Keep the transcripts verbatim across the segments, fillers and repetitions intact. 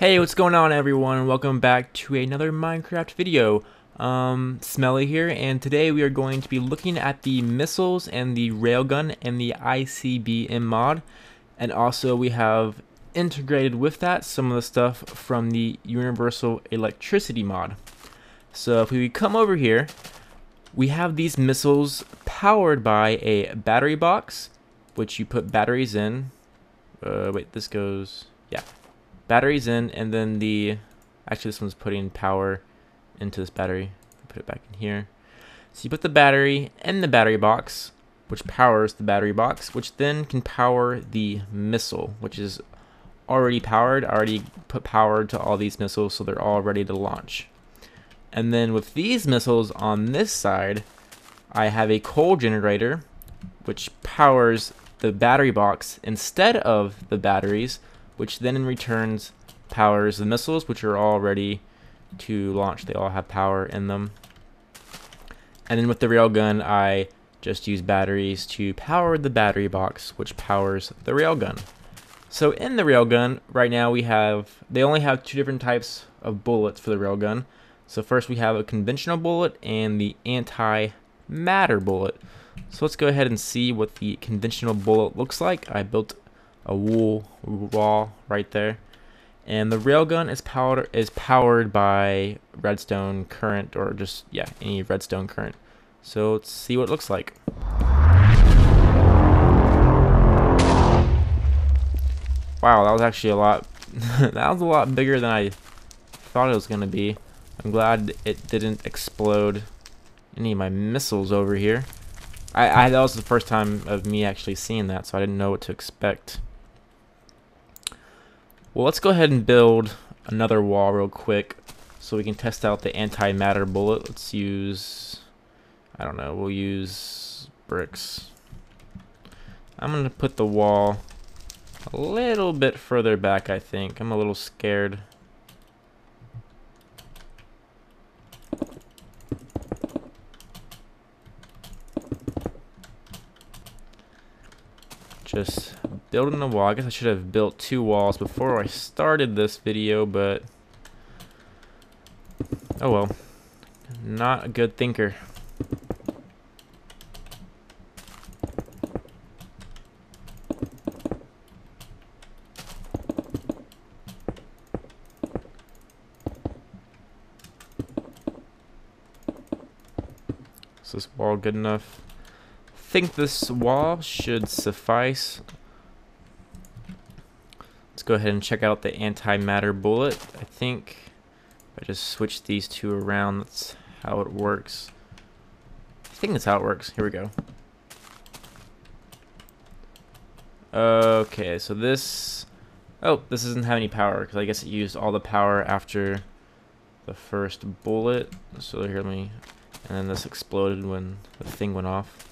Hey, what's going on everyone? Welcome back to another Minecraft video. Um, Smelly here, and today we are going to be looking at the missiles and the railgun and the I C B M mod. And also we have integrated with that some of the stuff from the Universal Electricity mod. So if we come over here, we have these missiles powered by a battery box, which you put batteries in. Uh, wait, this goes, yeah. Batteries in, and then the, actually this one's putting power into this battery. Put it back in here. So you put the battery in the battery box, which powers the battery box, which then can power the missile, which is already powered. I already put power to all these missiles, so they're all ready to launch. And then with these missiles on this side, I have a coal generator, which powers the battery box instead of the batteries, which then in returns powers the missiles, which are all ready to launch. They all have power in them. And then with the railgun, I just use batteries to power the battery box, which powers the railgun. So in the railgun, right now we have, they only have two different types of bullets for the railgun. So first we have a conventional bullet and the anti-matter bullet. So let's go ahead and see what the conventional bullet looks like. I built a wool wall right there, and the railgun is powered is powered by redstone current, or just yeah any redstone current. So let's see what it looks like. Wow, that was actually a lot. That was a lot bigger than I thought it was gonna be. I'm glad it didn't explode any of my missiles over here. I, I that was the first time of me actually seeing that, so I didn't know what to expect. Well, let's go ahead and build another wall real quick so we can test out the anti-matter bullet. Let's use, I don't know, we'll use bricks. I'm going to put the wall a little bit further back, I think. I'm a little scared. Just building a wall. I guess I should have built two walls before I started this video, but oh well. Not a good thinker. Is this wall good enough? I think this wall should suffice. Let's go ahead and check out the anti-matter bullet. I think if I just switch these two around, that's how it works. I think that's how it works. Here we go. Okay, so this, oh, this doesn't have any power because I guess it used all the power after the first bullet. So here, let me, and then this exploded when the thing went off.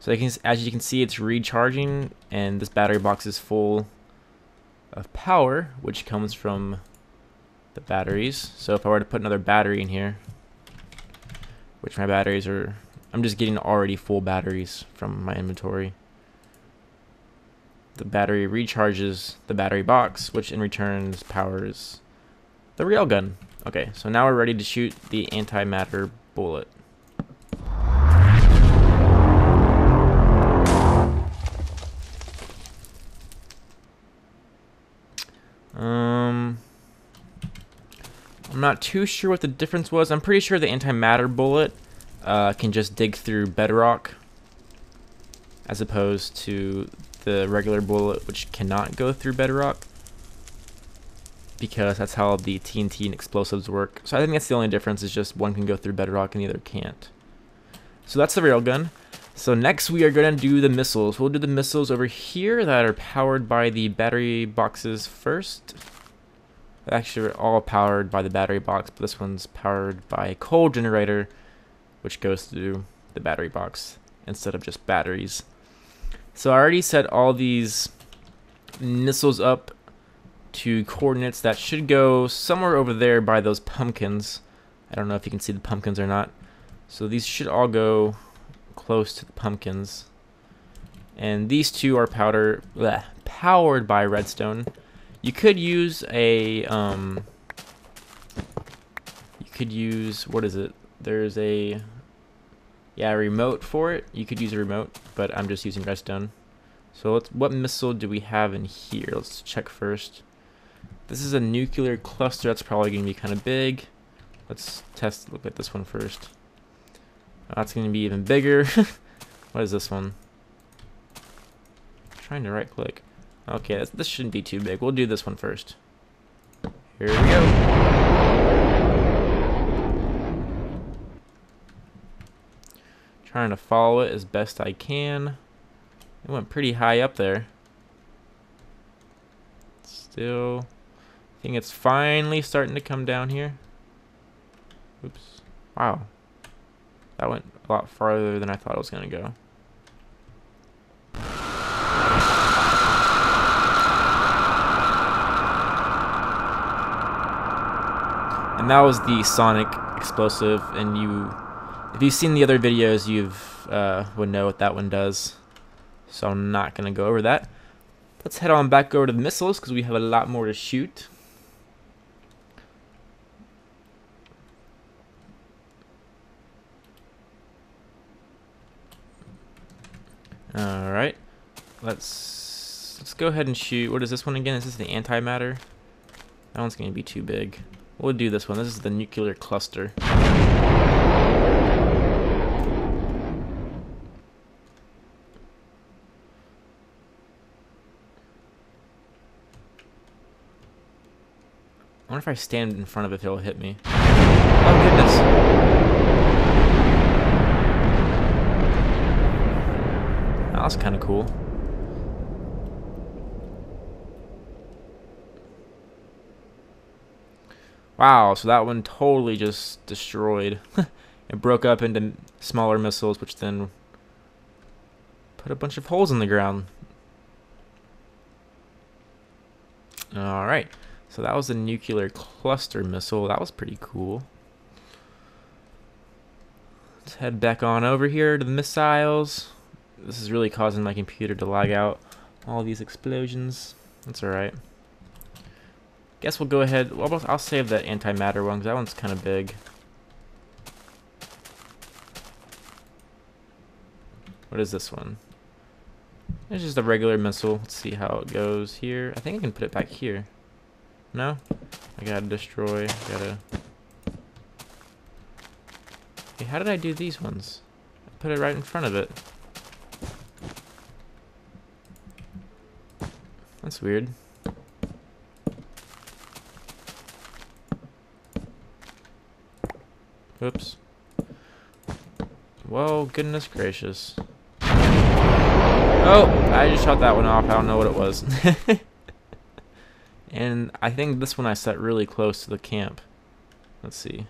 So as you can see, it's recharging, and this battery box is full of power, which comes from the batteries. So if I were to put another battery in here, which my batteries are, I'm just getting already full batteries from my inventory. The battery recharges the battery box, which in return powers the railgun. Okay, so now we're ready to shoot the antimatter bullet. Um, I'm not too sure what the difference was. I'm pretty sure the antimatter bullet uh, can just dig through bedrock, as opposed to the regular bullet, which cannot go through bedrock, because that's how the T N T and explosives work. So I think that's the only difference, is just one can go through bedrock and the other can't. So that's the railgun. So next we are going to do the missiles. We'll do the missiles over here that are powered by the battery boxes first. Actually, they're all powered by the battery box, but this one's powered by a coal generator, which goes through the battery box instead of just batteries. So I already set all these missiles up to coordinates that should go somewhere over there by those pumpkins. I don't know if you can see the pumpkins or not. So these should all go close to the pumpkins, and these two are powder bleh, powered by redstone, You could use a um, you could use what is it? There's a yeah a remote for it. You could use a remote, but I'm just using redstone. So let's, what missile do we have in here? Let's check first. This is a nuclear cluster. That's probably going to be kind of big. Let's test. Look at this one first. Oh, that's going to be even bigger. What is this one? I'm trying to right click. Okay, this, this shouldn't be too big. We'll do this one first. Here we go. Trying to follow it as best I can. It went pretty high up there. Still, I think it's finally starting to come down here. Oops. Wow. That went a lot farther than I thought it was going to go. And that was the sonic explosive, and you, if you've seen the other videos, you've uh, would know what that one does. So I'm not going to go over that. Let's head on back over to the missiles because we have a lot more to shoot. All right, let's let's go ahead and shoot. What is this one again? Is this the antimatter? That one's going to be too big. We'll do this one. This is the nuclear cluster. I wonder if I stand in front of it, it'll hit me. Oh, goodness. That was kind of cool. Wow, so that one totally just destroyed. It broke up into smaller missiles, which then put a bunch of holes in the ground. All right. So that was a nuclear cluster missile. That was pretty cool. Let's head back on over here to the missiles. This is really causing my computer to lag out. All these explosions. That's alright. Guess we'll go ahead. Well, I'll save that antimatter one because that one's kind of big. What is this one? It's just a regular missile. Let's see how it goes here. I think I can put it back here. No? I gotta destroy. Gotta. Hey, how did I do these ones? I put it right in front of it. That's weird. Oops. Whoa, goodness gracious. Oh! I just shot that one off. I don't know what it was. And I think this one I set really close to the camp. Let's see.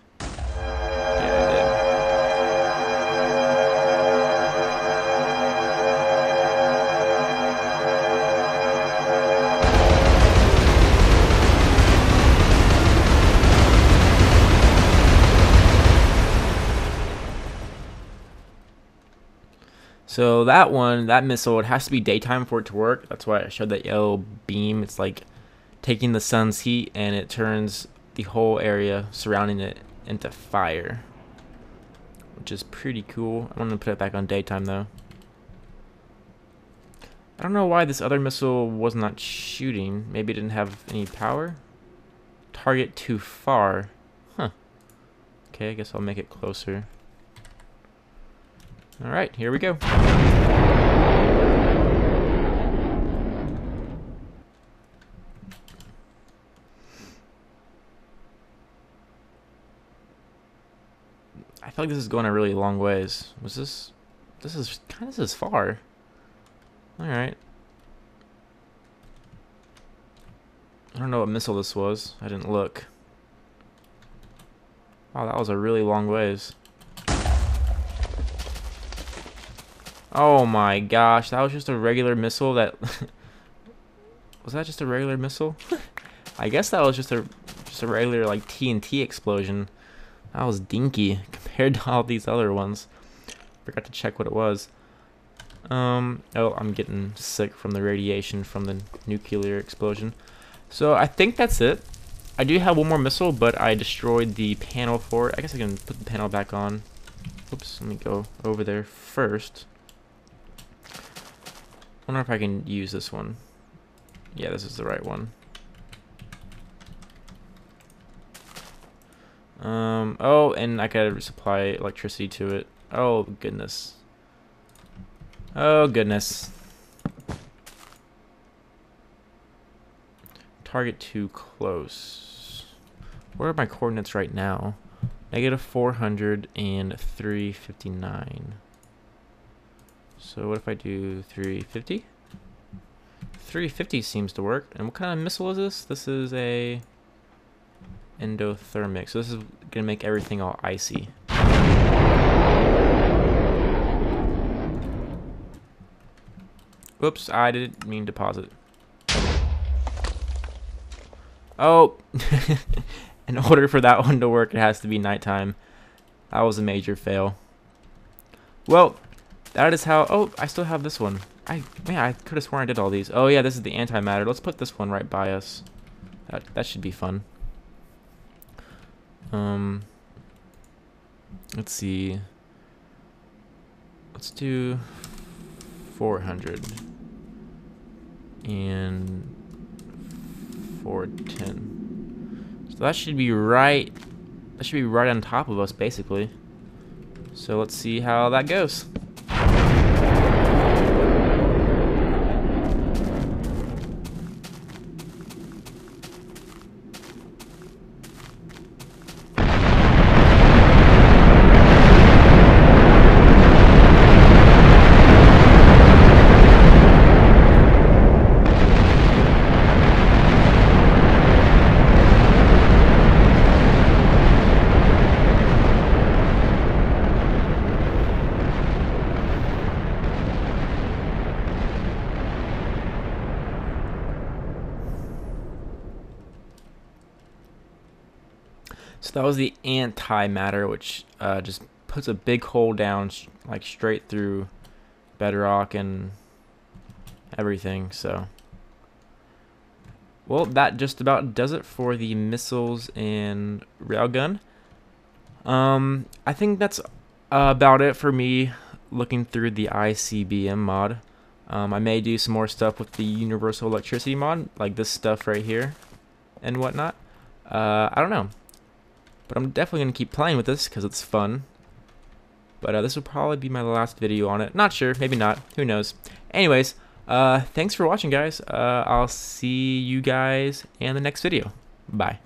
So that one, that missile, it has to be daytime for it to work. That's why I showed that yellow beam. It's like taking the sun's heat, and it turns the whole area surrounding it into fire, which is pretty cool. I'm gonna put it back on daytime though. I don't know why this other missile was not shooting. Maybe it didn't have any power. Target too far. Huh. Okay, I guess I'll make it closer. Alright, here we go. I feel like this is going a really long ways. Was this... This is kind of this is far. Alright. I don't know what missile this was. I didn't look. Wow, that was a really long ways. Oh my gosh, that was just a regular missile that... Was that just a regular missile? I guess that was just a, just a regular like T N T explosion. That was dinky compared to all these other ones. Forgot to check what it was. Um, oh, I'm getting sick from the radiation from the nuclear explosion. So I think that's it. I do have one more missile, but I destroyed the panel for it. I guess I can put the panel back on. Oops, let me go over there first. I wonder if I can use this one. Yeah, this is the right one. Um, oh, and I gotta supply electricity to it. Oh, goodness. Oh, goodness. Target too close. Where are my coordinates right now? Negative four hundred and three fifty-nine. So what if I do three fifty? three fifty seems to work. And what kind of missile is this? This is a endothermic. So this is gonna make everything all icy. Oops, I didn't mean deposit. Oh, in order for that one to work, it has to be nighttime. That was a major fail. Well, that is how. Oh, I still have this one. I man, I could have sworn I did all these. Oh yeah, this is the antimatter. Let's put this one right by us. That that should be fun. Um, let's see. Let's do four hundred and four ten. So that should be right. That should be right on top of us, basically. So let's see how that goes. So that was the antimatter, which uh, just puts a big hole down, sh like straight through bedrock and everything. So, well, that just about does it for the missiles and railgun. Um, I think that's uh, about it for me looking through the I C B M mod. Um, I may do some more stuff with the Universal Electricity mod, like this stuff right here and whatnot. Uh, I don't know. But I'm definitely going to keep playing with this because it's fun. But uh, this will probably be my last video on it. Not sure. Maybe not. Who knows? Anyways, uh, thanks for watching, guys. Uh, I'll see you guys in the next video. Bye.